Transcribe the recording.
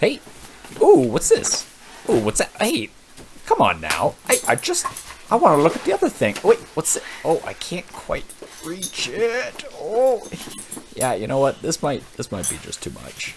Hey. Ooh, what's this? Ooh, what's that? Hey, come on now. I want to look at the other thing. Wait, what's it? Oh, I can't quite reach it. Oh, yeah. You know what? This might be just too much.